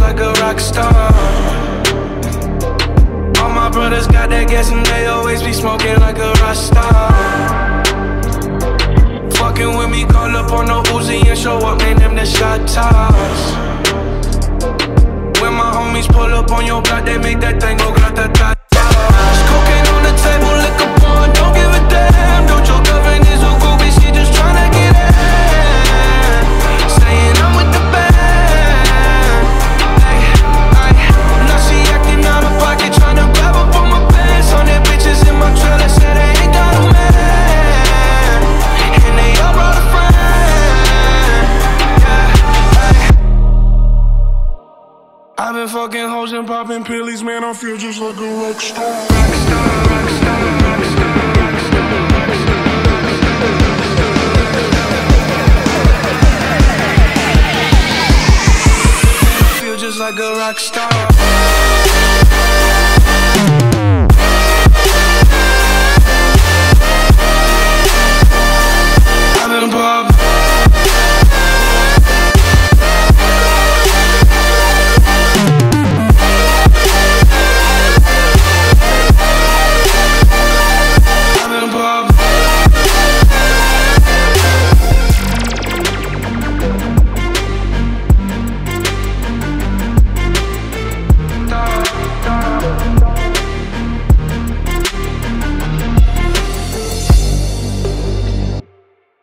like a rock star. All my brothers got that gas and they always be smoking like a Rockstar. Fucking with me, call up on the Uzi and show up, name them the shot toss. When my homies pull up on your block, they make that thing go grata-ta-ta. I've been fucking hoes and popping pillies, man, I feel just like a rockstar. Rockstar, rockstar. I feel just like a rockstar.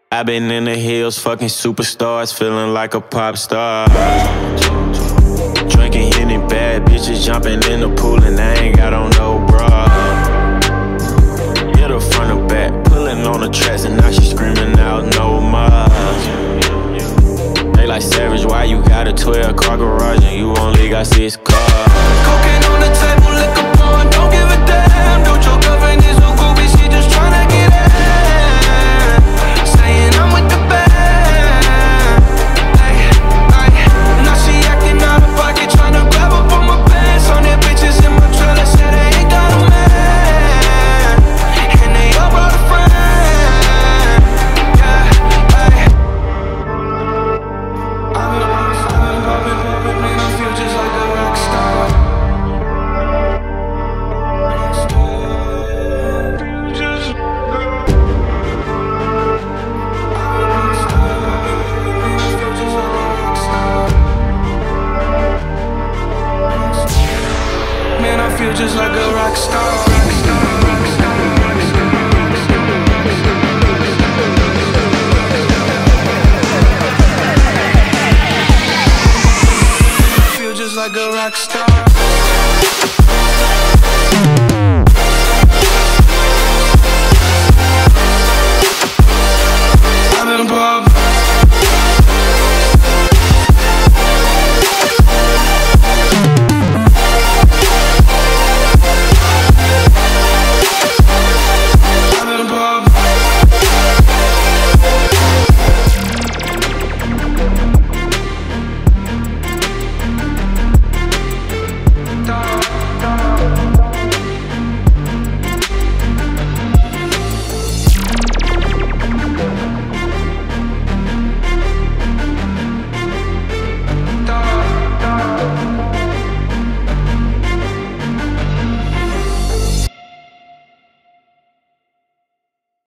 I've been in the hills, fucking superstars, feeling like a pop star. Drinking any bad bitches, jumping in the pool, and I ain't got on no bra. Hit her front or back, pulling on the tracks, and now she screaming out no more. They like savage, why you got a 12-car garage and you only got 6 cars? Cocaine on the table, liquor pouring, don't give a damn. Don't your girlfriend is a groupie, she just tryna get at. I feel just like a rock star, rock star, rock star, rock star, rock star. I feel just like a rock star.